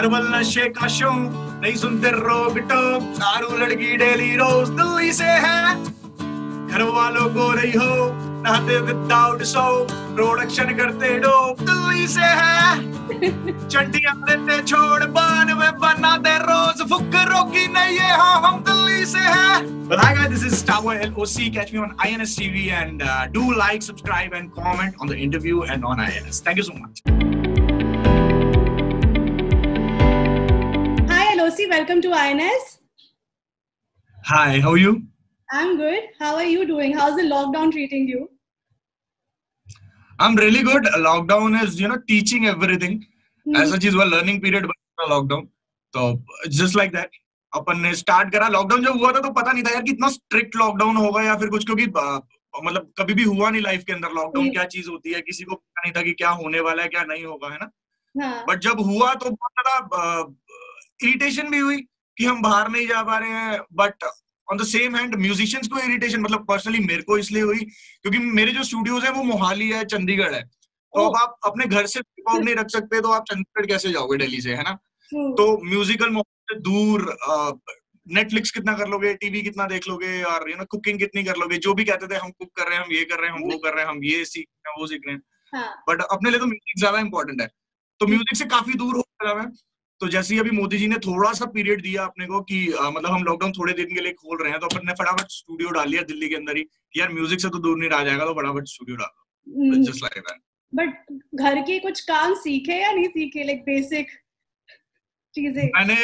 Herbal नशे का शौक नहीं सुनते रोक टोक, दारू लड़की डेली रोज दिल्ली से है, घर वालों को रही हो नहाते विदाउट सोप, प्रोडक्शन करते डोप दिल्ली से है, चंडिया देते छोड़ बान में बनाते रोज फुक, रोकी नहीं है हाँ हम दिल्ली से है। Well, hi guys, this is Starboy LOC. Catch me on IANS TV and do like, subscribe and comment on the interview and on IANS. Thank you so much. Hi LOC, welcome to IANS. Hi, how are you? I'm good. How are you doing? How's the lockdown treating you? I'm really good. Lockdown is, teaching everything. As such, it was a learning period, but lockdown. So just like that. अपन ने start करा lockdown. जब हुआ था तो पता नहीं था यार कि इतना स्ट्रिक्ट लॉकडाउन होगा या फिर कुछ, क्योंकि मतलब कभी भी हुआ नहीं लाइफ के अंदर लॉकडाउन, क्या चीज होती है किसी को पता नहीं था कि क्या होने वाला है क्या नहीं होगा, है ना। बट जब हुआ तो बहुत ज्यादा इरिटेशन भी हुई कि हम बाहर नहीं जा पा रहे हैं, but on the same hand musicians को इरिटेशन, मतलब पर्सनली मेरे को इसलिए हुई क्योंकि मेरे जो स्टूडियोज है वो मोहाली है, चंडीगढ़ है, तो अब आप अपने घर से रिकॉर्ड नहीं रख सकते तो आप चंडीगढ़ कैसे जाओगे दिल्ली से, है ना। तो म्यूजिकल दूर, नेटफ्लिक्स कितना कर लोगे, टीवी कितना देख लोगे, और कुकिंग कितनी कर लोगे, जो भी कहते थे हम कुक कर रहे हैं, हम ये कर रहे हैं, हम वो कर रहे हैं, हम ये सीख रहे हैं, वो सीख रहे हैं, बट अपने लिए तो म्यूजिक ज्यादा इंपॉर्टेंट है। तो म्यूजिक से काफी दूर हो गया मैं। तो जैसे ही अभी मोदी जी ने थोड़ा सा पीरियड दिया अपने को कि मतलब हम लॉकडाउन थोड़े दिन के लिए खोल रहे हैं, तो अपन ने फटाफट स्टूडियो डाल लिया दिल्ली के अंदर ही, यार म्यूजिक से तो दूर नहीं रहा जाएगा तो फटाफट स्टूडियो डाल दो, जस्ट लाइक दैट। बट घर के कुछ काम सीखे या नहीं सीखे, लाइक बेसिक चीजें? मैंने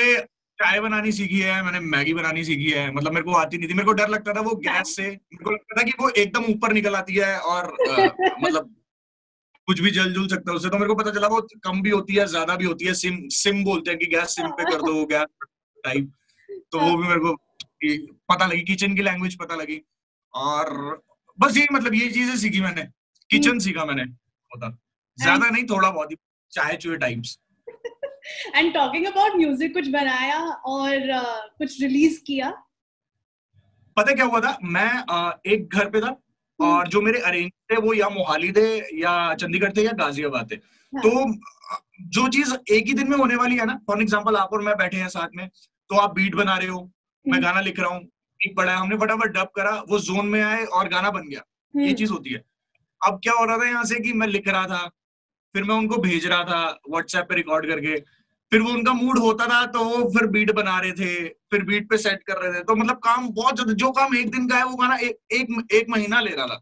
चाय बनानी सीखी है, मैंने मैगी बनानी सीखी है, मतलब मेरे को आती नहीं थी, मेरे को डर लगता था वो गैस से, मेरे को लगता था कि वो एकदम ऊपर निकल आती है और मतलब कुछ भी जल जुल सकता है उससे, तो मेरे को पता चला वो कम भी होती है ज्यादा भी होती है, सिम सिम बोलते हैं कि गैस सिम पे कर दो, गैस टाइप, तो वो भी मेरे को पता लगी, किचन की लैंग्वेज पता लगी, और बस यही मतलब ये चीजें सीखी मैंने, किचन सीखा मैंने, मतलब ज्यादा नहीं थोड़ा बहुत ही, चाय चूहे types. And talking about music, कुछ बनाया और कुछ रिलीज किया? पता क्या हुआ था, मैं एक घर पे था और जो मेरे अरेंज थे वो या मोहाली थे या चंडीगढ़ थे या गाजियाबाद थे। हाँ। तो जो चीज एक ही दिन में होने वाली है ना, फॉर एग्जांपल आप और मैं बैठे हैं साथ में, तो आप बीट बना रहे हो, मैं गाना लिख रहा हूँ, बीट पड़ा है, हमने फटाफट डब करा, वो जोन में आए और गाना बन गया, ये चीज होती है। अब क्या हो रहा था यहाँ से कि मैं लिख रहा था, फिर मैं उनको भेज रहा था व्हाट्सएप पे रिकॉर्ड करके, फिर वो उनका मूड होता था तो वो फिर बीट बना रहे थे, फिर बीट पे सेट कर रहे थे, तो मतलब काम बहुत ज्यादा, जो काम एक दिन का है वो गाना एक महीना ले रहा था,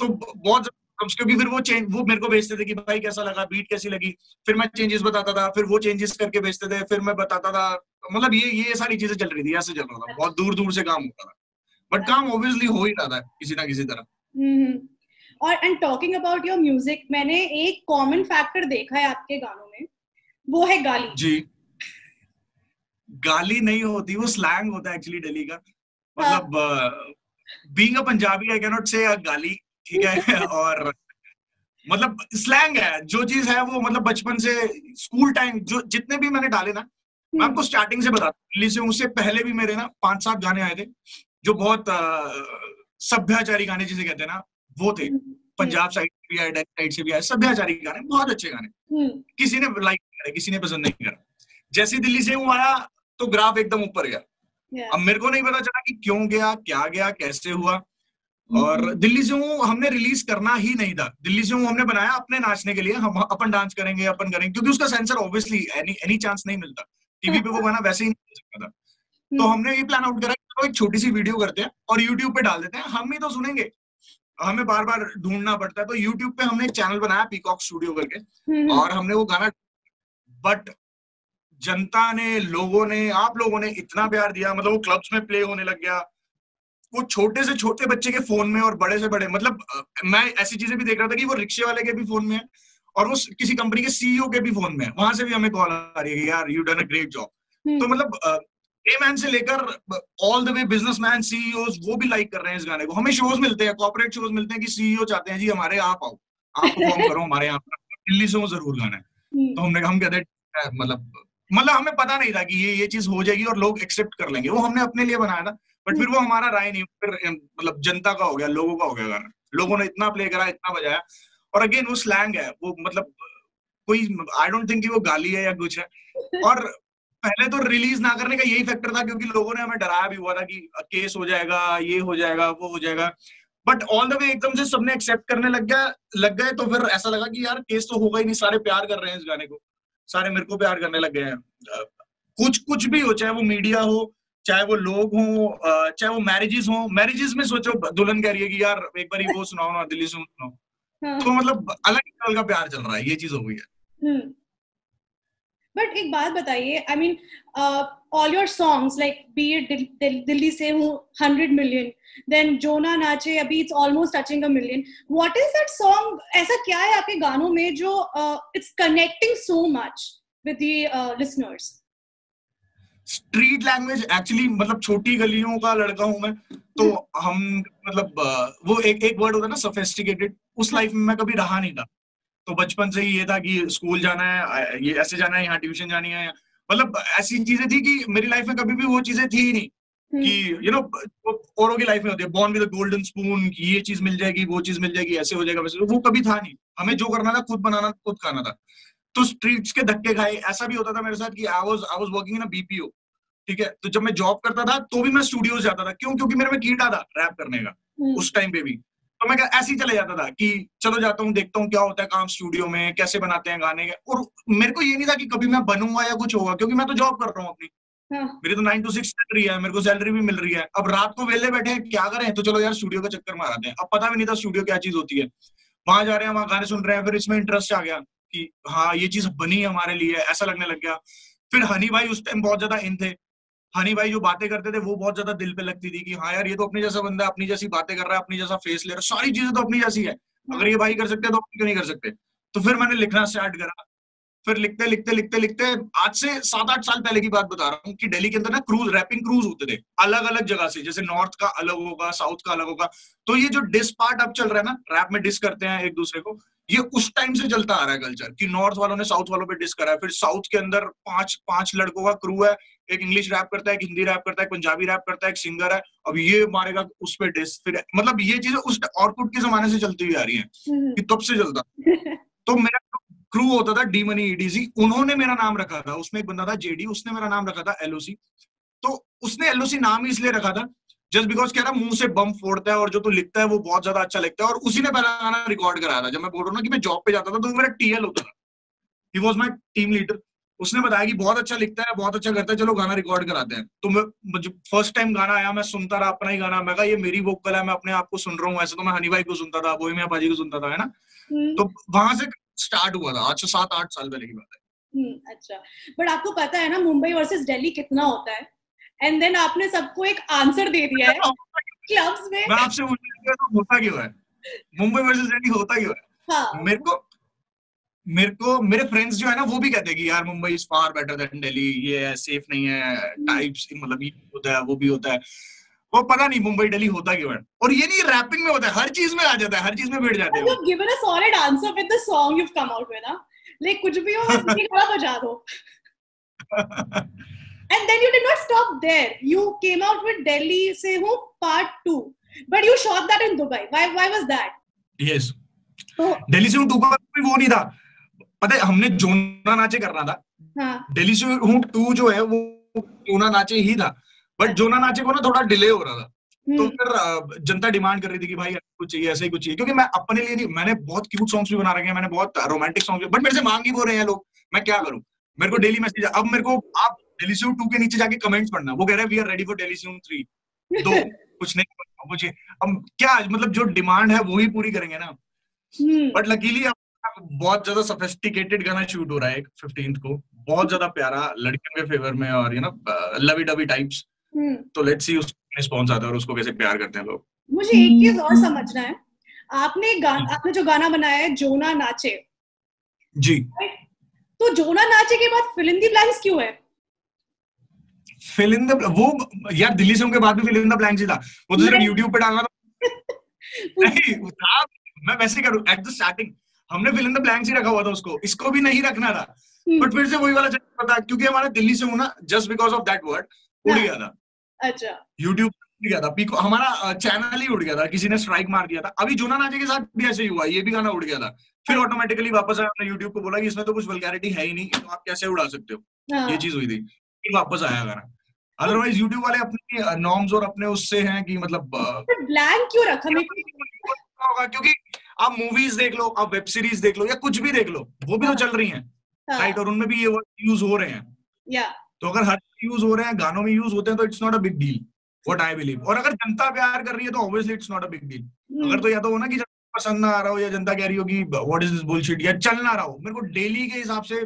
तो बहुत ज्यादा, क्योंकि फिर वो मेरे को भेजते थे कि भाई कैसा लगा, बीट कैसी लगी, फिर मैं चेंजेस बताता था, फिर वो चेंजेस करके भेजते थे, फिर मैं बताता था, मतलब ये सारी चीजें चल रही थी, ऐसे चल रहा था, बहुत दूर दूर से काम होता था, बट काम ऑब्वियसली हो ही रहा था किसी ना किसी तरह। और and talking about your music, मैंने एक कॉमन फैक्टर देखा है आपके गानों में, वो है गाली। जी, गाली नहीं होती, वो स्लैंग होता है एक्चुअली दिल्ली का, मतलब being a Punjabi I can not say गाली, ठीक है और मतलब स्लैंग है जो चीज है वो, मतलब बचपन से स्कूल टाइम जो जितने भी मैंने डाले ना, मैं आपको स्टार्टिंग से बताता हूँ, दिल्ली से उससे पहले भी मेरे ना 5-7 गाने आए थे जो बहुत सभ्याचारी गाने जिसे कहते हैं ना, वो थे, पंजाब साइड से भी आए, डेट साइड से भी आए, सभ्याचारी गाने, बहुत अच्छे गाने, किसी ने लाइक नहीं करा, किसी ने पसंद नहीं करा। जैसे दिल्ली से हूँ आया तो ग्राफ एकदम ऊपर गया। अब मेरे को नहीं पता चला कि क्यों गया, क्या गया, कैसे हुआ, और दिल्ली से हूँ हमने रिलीज करना ही नहीं था, दिल्ली से हूँ हमने बनाया अपने नाचने के लिए, हम अपन डांस करेंगे, अपन करेंगे, क्योंकि उसका सेंसर ऑब्वियसली एनी चांस नहीं मिलता, टीवी पे वो गाना वैसे ही नहीं मिल सकता था, तो हमने ये प्लान आउट करा एक छोटी सी वीडियो करते हैं और यूट्यूब पे डाल देते हैं, हम ही तो सुनेंगे, हमें बार बार ढूंढना पड़ता है। तो YouTube पे हमने एक चैनल बनाया पीकॉक स्टूडियो करके, और हमने वो गाना, बट जनता ने, लोगों ने, आप लोगों ने इतना प्यार दिया, मतलब वो क्लब्स में प्ले होने लग गया, वो छोटे से छोटे बच्चे के फोन में और बड़े से बड़े, मतलब मैं ऐसी चीजें भी देख रहा था कि वो रिक्शे वाले के भी फोन में है और वो किसी कंपनी के CEO के भी फोन में है, वहां से भी हमें कॉल आ रही है यार you done a great job. तो मतलब मैन से लेकर all the way businessman, CEOs, वो भी लाइक कर रहे हैं इस गाने को। हमें शोज मिलते हैं, कॉर्पोरेट शोज मिलते हैं कि CEO चाहते हैं जी हमारे, आप आओ, आप परफॉर्म करो हमारे यहाँ, दिल्ली से वो जरूर गाना है। तो हमने, हम कहते हैं मतलब हमें पता नहीं था कि ये चीज हो जाएगी और लोग एक्सेप्ट कर लेंगे, वो हमने अपने लिए बनाया था, बट फिर वो हमारा राय नहीं, फिर मतलब जनता का हो गया, लोगों का हो गया गाना, लोगों ने इतना प्ले करा, इतना बजाया, और अगेन वो स्लैंग है, वो मतलब कोई आई डोंट थिंक कि वो गाली है या कुछ है। और पहले तो रिलीज ना करने का यही फैक्टर था क्योंकि लोगों ने हमें डराया भी हुआ था कि केस हो जाएगा, ये हो जाएगा, वो हो जाएगा। बट ऑल द वे एकदम से सबने एक्सेप्ट करने लग गए तो फिर ऐसा लगा कि यार केस तो होगा ही नहीं, सारे प्यार कर रहे हैं इस गाने को, सारे मेरे को प्यार करने लग गए हैं। कुछ भी हो, चाहे वो मीडिया हो, चाहे वो लोग हो, चाहे वो मैरिजेस हो। मैरिजेस में सोचो दुल्हन कह रही है कि यार एक बार वो सुनाओ ना, दिल्ली से सुनाओ। हाँ। तो मतलब अलग तरह का प्यार चल रहा है, ये चीज हो गई है। बट एक बात बताइए, I mean all your songs like be it Delhi से हूँ 100 मिलियन, देन जोना नाचे, अभी it's almost touching a million, what is that song? ऐसा क्या है आपके गानों में जो it's connecting so much with the listeners? Street language actually, मतलब छोटी गलियों का लड़का हूँ मैं, तो हम मतलब वो एक वर्ड होता है ना सोफिस्टिकेटेड, उस लाइफ में मैं कभी रहा नहीं था। तो बचपन से ही ये था कि स्कूल जाना है, ये ऐसे जाना है, यहाँ ट्यूशन जानी है, मतलब ऐसी चीजें थी कि मेरी लाइफ में कभी भी वो चीजें थी ही नहीं कि यू नो औरों की लाइफ में होती है born with a golden spoon, ये चीज मिल जाएगी, वो चीज मिल जाएगी, ऐसे हो जाएगा वैसे, वो कभी था नहीं। हमें जो करना था खुद बनाना, खुद खाना था। तो स्ट्रीट्स के धक्के खाए। ऐसा भी होता था मेरे साथ कि I was working in a BPO, ठीक है, तो जब मैं जॉब करता था तो भी मैं स्टूडियोज जाता था। क्यों? क्योंकि मेरे में कीड़ा था रैप करने का उस टाइम पे भी। तो मैं ऐसे ही चले जाता था कि चलो जाता हूँ, देखता हूँ क्या होता है काम स्टूडियो में, कैसे बनाते हैं गाने के। और मेरे को ये नहीं था कि कभी मैं बनूंगा या कुछ होगा, क्योंकि मैं तो जॉब कर रहा हूँ अपनी। मेरी तो 9 to 6 चल रही है, मेरे को सैलरी भी मिल रही है। अब रात को वेले बैठे क्या करें, तो चलो यार स्टूडियो का चक्कर मारते हैं। अब पता भी नहीं था स्टूडियो क्या चीज होती है, वहां जा रहे हैं, वहां गाने सुन रहे हैं, फिर इसमें इंटरेस्ट आ गया कि हाँ ये चीज बनी हमारे लिए, ऐसा लगने लग गया। फिर हनी भाई उस टाइम बहुत ज्यादा इन थे, हनी भाई जो बातें करते थे वो बहुत ज्यादा दिल पे लगती थी कि हाँ यार ये तो अपने जैसा बंदा है, अपनी जैसी बातें कर रहा है, अपनी जैसा फेस ले रहा है, सारी चीजें तो अपनी जैसी है, अगर ये भाई कर सकते हैं तो क्यों नहीं कर सकते। तो फिर मैंने लिखना स्टार्ट करा, फिर लिखते लिखते लिखते लिखते आज से 7-8 साल पहले की बात बता रहा हूँ कि दिल्ली के अंदर ना क्रूज, रैपिंग क्रूज होते थे अलग अलग जगह से, जैसे नॉर्थ का अलग होगा, साउथ का अलग होगा। तो ये जो डिस पार्ट अब चल रहा है ना, रैप में डिस करते हैं एक दूसरे को, ये उस टाइम से चलता आ रहा है कल्चर कि नॉर्थ वालों ने साउथ वालों पे डिस करा है। फिर साउथ के अंदर 5-5 लड़कों का क्रू है, एक इंग्लिश रैप करता है, एक हिंदी रैप करता है, एक पंजाबी रैप करता है, एक सिंगर है, अब ये मारेगा उस पे डिस। फिर मतलब ये चीजें उस आउटपुट के जमाने से चलती हुई आ रही है कि तब से चलता। तो मेरा क्रू होता था डी मनी EDG, उन्होंने मेरा नाम रखा था, उसमें एक बंदा था JD, उसने मेरा नाम रखा था LOC। तो उसने LOC नाम ही इसलिए रखा था जस्ट बिकॉज कह रहा मुंह से बम फोड़ता है और जो तू लिखता है वो बहुत ज्यादा अच्छा लिखता है। और उसी ने पहला गाना रिकॉर्ड कराया था। जब मैं बोल रहा हूँ कि मैं जॉब पे जाता था तो मेरा TL होता था, he was my team leader, उसने बताया कि बहुत अच्छा लिखता है, बहुत अच्छा करता है, चलो गाना रिकॉर्ड कराते हैं। तो मैं फर्स्ट टाइम गाना आया, मैं सुनता रहा अपना ही गाना, मैं कहा ये मेरी वोकल है, मैं अपने आप को सुन रहा हूँ। ऐसे तो मैं हनी भाई को सुनता था, बोहिमिया भाजी को सुनता था, है ना। तो वहां से स्टार्ट हुआ था, आज से 7-8 साल पहले की बात है। अच्छा, बट आपको पता है ना मुंबई वर्सेस दिल्ली कितना होता है, एंड देन आपने सबको एक आंसर दे दिया है क्लब्स में। मैं आपसे होता क्यों है मुंबई वर्सेस दिल्ली, होता क्यों है? हाँ। मेरे को मेरे फ्रेंड्स जो है ना वो भी कहते हैं कि यार Mumbai is far better than Delhi, ये है सेफ नहीं है, टाइप्स मतलब ये होता है, वो भी होता है, वो पता नहीं मुंबई दिल्ली होता क्यों है। और ये नहीं रैपिंग में होता है, हर चीज में आ जाता है, हर चीज में बैठ जाते हैं। Given a solid answer with the song you have come out with, ना लाइक कुछ भी हो बस ये गाना बजा दो। And then you did not stop there, you came out with Delhi से हूं part 2, but you shot that in Dubai, why was that? Yes, तो दिल्ली से हूं 2 का भी वो नहीं था, पता है हमने जोना नाचे करना था। हाँ। दिल्ली से हूं 2 जो है वो जोना नाचे ही था, बट जोना नाचे को ना थोड़ा डिले हो रहा था। तो फिर जनता डिमांड कर रही थी कि भाई कुछ चाहिए, ऐसा ही कुछ चाहिए, क्योंकि मैं अपने लिए नहीं, मैंने बहुत क्यूट सॉन्ग्स भी बना रखे हैं, मैंने बहुत रोमांटिक सॉन्ग्स, बट मेरे से मांग ही वो रहे हैं लोग, मैं क्या करूं। मेरे को डेली मैसेज, अब मेरे को आप दिल्ली से हूं 2 के नीचे जाके कमेंट्स पढ़ना, वो कह रहे हैं we are ready for Delhi से हूं 3, तो कुछ नहीं मुझे अब क्या, मतलब जो डिमांड है वो ही पूरी करेंगे ना। बट लकीली बहुत ज्यादा सोफिस्टिकेटेड गाना शूट हो रहा है 15 को, बहुत ज्यादा प्यारा लड़कियों के फेवर में, और you know lovey dovey types. तो लेट्स सी उसका रिस्पांस आता है और उसको कैसे प्यार करते हैं लोग। मुझे एक चीज और समझना है, आपने जो गाना बनाया है जोना नाचे जी, तो जोना नाचे के बाद फिल इन द ब्लैंक्स क्यों है? फिल इन द, वो यार दिल्ली से उनके बाद भी फिल इन द ब्लैंक्स ही था, वो तो सिर्फ YouTube पे डालना था। नहीं मैं वैसे करूं, एट द स्टार्टिंग हमने फिल इन द ब्लैंक्स ही रखा हुआ था उसको, इसको भी नहीं रखना था, बट फिर से वही वाला चक्कर था क्योंकि हमारा दिल्ली से होना just because of that word उड़ गया था। अच्छा, YouTube उड़ गया था, पीकॉक हमारा चैनल ही उड़ गया था, किसी ने स्ट्राइक मार दिया था। अभी जोना नाचे के साथ भी ऐसे ही हुआ, ये भी गाना उड़ गया था, फिर ऑटोमेटिकली वापस आया, हमने यूट्यूब को बोला कि इसमें तो कुछ वल्गैरिटी है ही नहीं, तो आप कैसे उड़ा सकते हो, ये चीज हुई थी। फिर वापस आया गाना। अदरवाइज यूट्यूब वाले अपने नॉर्म्स और अपने उससे हैं कि मतलब ब्लैंक क्यों रखा होगा, क्योंकि आप मूवीज देख लो, आप वेब सीरीज देख लो या कुछ भी देख लो, वो भी तो चल रही है राइट, और उनमें भी ये वर्ड यूज हो रहे हैं। तो अगर हर यूज हो रहे हैं, गानों में यूज होते हैं, तो it's not a big deal what I believe. और अगर जनता प्यार कर रही है तो obviously it's not a big deal. अगर तो या तो हो ना कि पसंद ना आ रहा हो या जनता कह रही हो कि व्हाट इज दिस बुलशिट या चल ना रहा हो। मेरे को डेली के हिसाब से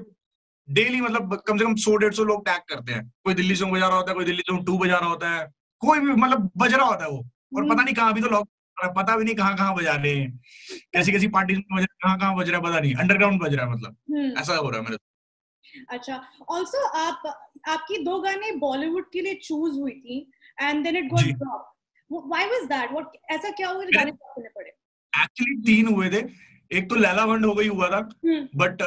डेली मतलब कम से कम 100-150 लोग टैग करते हैं, कोई दिल्ली सॉन्ग बजा रहा होता है, कोई दिल्ली सॉन्ग 2 बजा रहा होता है, कोई भी मतलब बज रहा होता है वो, और पता नहीं कहाँ भी तो लॉक, पता भी नहीं कहाँ कहाँ बजा रहे हैं, कैसी कैसी पार्टीज में बज रहा है, कहाँ कहाँ बज रहा है पता नहीं, अंडरग्राउंड बज रहा है, मतलब ऐसा हो रहा है मेरे। अच्छा, ऑल्सो आपकी 2 गाने बॉलीवुड के लिए चूज हुई थी and then it got dropped, why was that, what ऐसा क्या हुआ गाने ड्रॉप पड़े? एक्चुअली 3 हुए थे, एक तो लैला बंद हो गई हुआ था, बट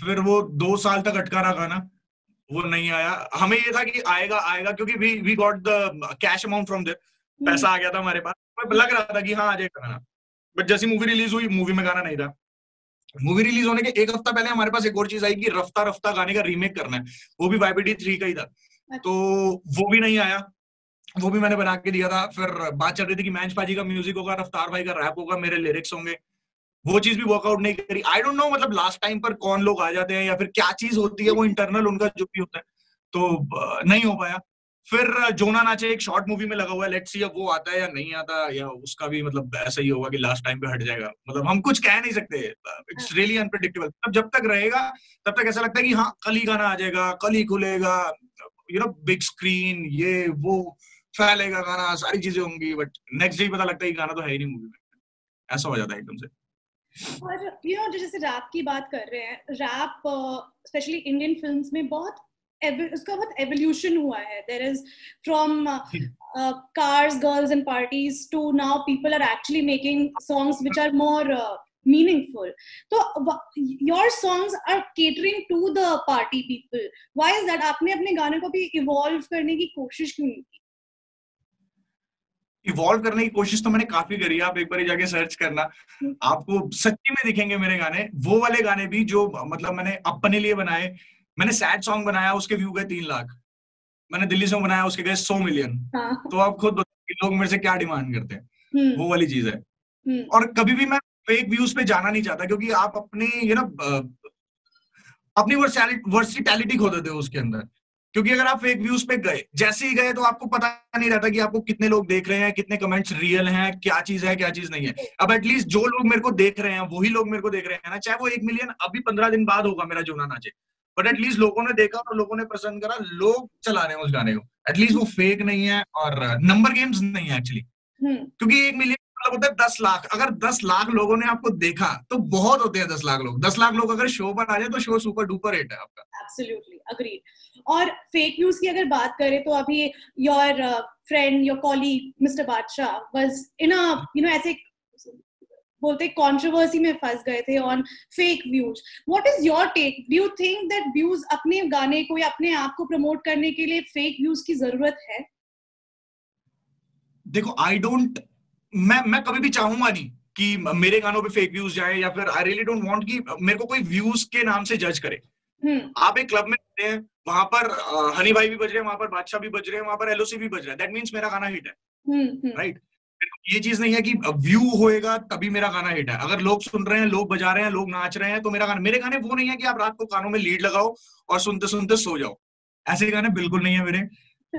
फिर वो 2 साल तक अटका रहा गाना, वो नहीं आया। हमें ये था कि आएगा आएगा, क्योंकि we got the cash amount from there, पैसा आ गया था हमारे पास, लग रहा था कि हाँ आ जाएगा गाना, बट जैसी मूवी रिलीज हुई मूवी में गाना नहीं था। मूवी रिलीज होने के 1 हफ्ता पहले हमारे पास एक और चीज आई कि रफ्ता रफ्ता गाने का रीमेक करना है, वो भी YBD 3 का ही था, तो वो भी नहीं आया, वो भी मैंने बना के दिया था। फिर बात चल रही थी कि मैंश पाजी का म्यूजिक होगा, रफ्तार भाई का रैप होगा, मेरे लिरिक्स होंगे, वो चीज भी वर्कआउट नहीं करी। आई डोंट नो मतलब लास्ट टाइम पर कौन लोग आ जाते हैं या फिर क्या चीज होती है, वो इंटरनल उनका जो भी होता है, तो नहीं हो पाया। फिर जोना नाचे एक शॉर्ट मूवी में लगा हुआ है, लेट्स सी अब वो आता है या नहीं आता, या उसका भी मतलब ऐसा ही होगा कि लास्ट टाइम पे हट जाएगा, मतलब हम कुछ कह नहीं सकते, इट्स रियली अनप्रेडिक्टेबल। तब जब तक रहेगा तब तक ऐसा लगता है कि हाँ कल ही गाना आ जाएगा, कल ही खुलेगा, यू नो बिग स्क्रीन, ये वो फैलेगा गाना, सारी चीजें होंगी, बट नेक्स्ट डे पता लगता है कि गाना तो है ही नहीं मूवी में, ऐसा हो जाता है एकदम से। और यू नो जैसे रैप की बात कर रहे हैं, रैप स्पेशली इंडियन फिल्म्स में उसका बहुत एवोल्यूशन हुआ है। There is from cars, girls and parties to now people are actually making songs which are more meaningful. So your songs are catering to the party people. Why is that? आपने अपने गाने को भी evolve करने की कोशिश क्यों नहीं की? इवॉल्व करने की कोशिश तो मैंने काफी करी है, आप एक बार जाके सर्च करना, आपको सच्ची में दिखेंगे मेरे गाने, वो वाले गाने भी जो मतलब मैंने अपने लिए बनाए। मैंने सैड सॉन्ग बनाया, उसके व्यू गए 3 लाख, मैंने दिल्ली सॉन्ग बनाया, उसके गए 100 मिलियन। तो आप खुद बताओ लोग मेरे से क्या डिमांड करते हैं, वो वाली चीज है। और कभी भी मैं फेक व्यूज पे जाना नहीं चाहता, क्योंकि आप अपनी यू नो अपनी वर्सटैलिटी खो देते हो उसके अंदर, क्योंकि अगर आप फेक व्यूज पे गए, जैसे ही गए तो आपको पता नहीं रहता कि आपको कितने लोग देख रहे हैं, कितने कमेंट्स रियल हैं, क्या चीज है क्या चीज नहीं है। अब एटलीस्ट जो लोग मेरे को देख रहे हैं वही लोग मेरे को देख रहे हैं ना, चाहे वो 1 मिलियन अभी 15 दिन बाद होगा मेरा जोना नाचे, बट एटलीस्ट लोगों ने देखा और लोगों ने पसंद करा, लोग चला रहे हैं उस गाने को, एटलीस्ट वो फेक नहीं है और नंबर गेम्स नहीं है एक्चुअली। क्योंकि 1 मिलियन मतलब होता है 10 लाख, अगर 10 लाख लोगों ने आपको देखा तो बहुत होते हैं 10 लाख लोग। 10 लाख लोग अगर शो पर आ जाए तो शो सुपर डुपर हिट है आपका। Absolutely agreed. और फेक न्यूज की अगर बात करें तो अभी your friend your colleague mister Badshah was in a you know ऐसे बोलते कंट्रोवर्सी में फंस गए थे on fake views. What is your take, do you think that views अपने गाने को या अपने आप को प्रमोट करने के लिए फेक व्यूज की जरूरत है? देखो मैं कभी भी चाहूंगा नहीं कि मेरे गानों पे फेक व्यूज जाए, या फिर आई रियली डोंट वांट कि मेरे को कोई व्यूज के नाम से जज करे। आप एक क्लब में रहते हैं, वहां पर हनी भाई भी बज रहे हैं, वहां पर बादशाह भी बज रहे हैं, वहां पर LOC भी बज रहा है, दैट मींस मेरा गाना हिट है राइट। ये चीज नहीं है कि व्यू होएगा तभी मेरा गाना हिट है। अगर लोग सुन रहे हैं, लोग बजा रहे हैं, लोग नाच रहे हैं तो मेरा गाना, मेरे गाने वो नहीं है कि आप रात को कानों में लीड लगाओ और सुनते सुनते सो जाओ, ऐसे गाने बिल्कुल नहीं है मेरे।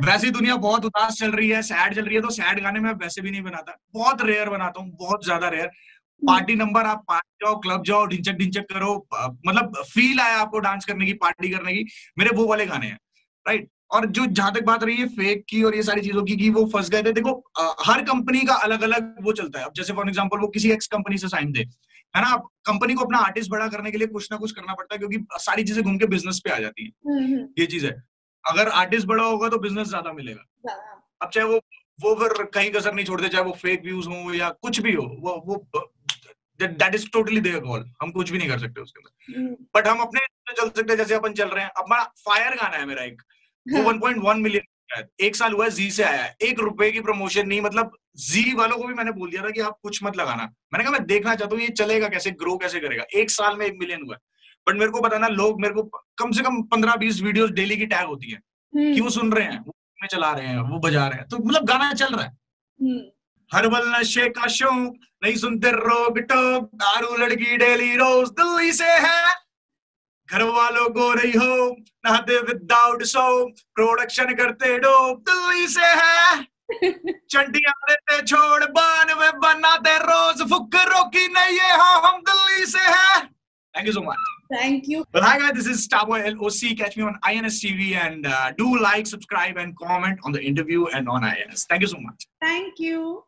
वैसे दुनिया बहुत उदास चल रही है, सैड चल रही है, तो सैड गाने मैं वैसे भी नहीं बनाता, बहुत रेयर बनाता हूँ, बहुत ज्यादा रेयर। पार्टी नंबर, आप पार्टी जाओ, क्लब जाओ, ढिंचक ढिंचक करो, मतलब फील आया आपको डांस करने की, पार्टी करने की, मेरे वो वाले गाने हैं राइट। और जो जहां तक बात रही है फेक की और ये सारी चीजों की कि वो फंस गए थे, देखो हर कंपनी का अलग अलग वो चलता है। अब जैसे फॉर एग्जाम्पल वो किसी एक्स कंपनी से साइन थे है ना, कंपनी को अपना आर्टिस्ट बड़ा करने के लिए कुछ ना कुछ करना पड़ता है, क्योंकि सारी चीजें घूम के बिजनेस पे आ जाती है। ये चीज है, अगर आर्टिस्ट बड़ा होगा तो बिजनेस ज्यादा मिलेगा। अब चाहे वो फिर कहीं कसर नहीं छोड़ते, चाहे वो फेक व्यूज हो या कुछ भी हो, वो that is totally there call, हम कुछ भी नहीं कर सकते उसके अंदर, बट हम अपने चल सकते हैं जैसे अपन चल रहे हैं। अब फायर गाना है मेरा एक, वो 1.1 मिलियन एक साल हुआ जी से आया है, 1 रुपए की प्रमोशन नहीं। मतलब जी वालों को भी मैंने बोल दिया था कि आप कुछ मत लगाना। मैंने कहा मैं देखना चाहता हूँ ये चलेगा कैसे, ग्रो कैसे करेगा। 1 साल में 1 मिलियन हुआ, बट मेरे को बताना लोग मेरे को कम से कम 15-20 वीडियोस डेली की टैग होती है कि वो सुन रहे हैं, वो में चला रहे हैं, वो बजा रहे हैं, तो मतलब गाना चल रहा है। हर्बल नशे का शौक नहीं सुनते रोक टोक, दारू लड़की डेली रोज दिल्ली से है, घर वालों को रही हो नहाते विदाउट सो, प्रोडक्शन करते डोप दिल्ली से है, चंडियां देते छोड़ बान में बनाते रोज फुकरों की नहीं है, हाँ हम दिल्ली से है। Thank you so much. Thank you. Well, hi guys, this is Starboy LOC. Catch me on IANS TV and do like, subscribe and comment on the interview and on IANS. Thank you so much. Thank you.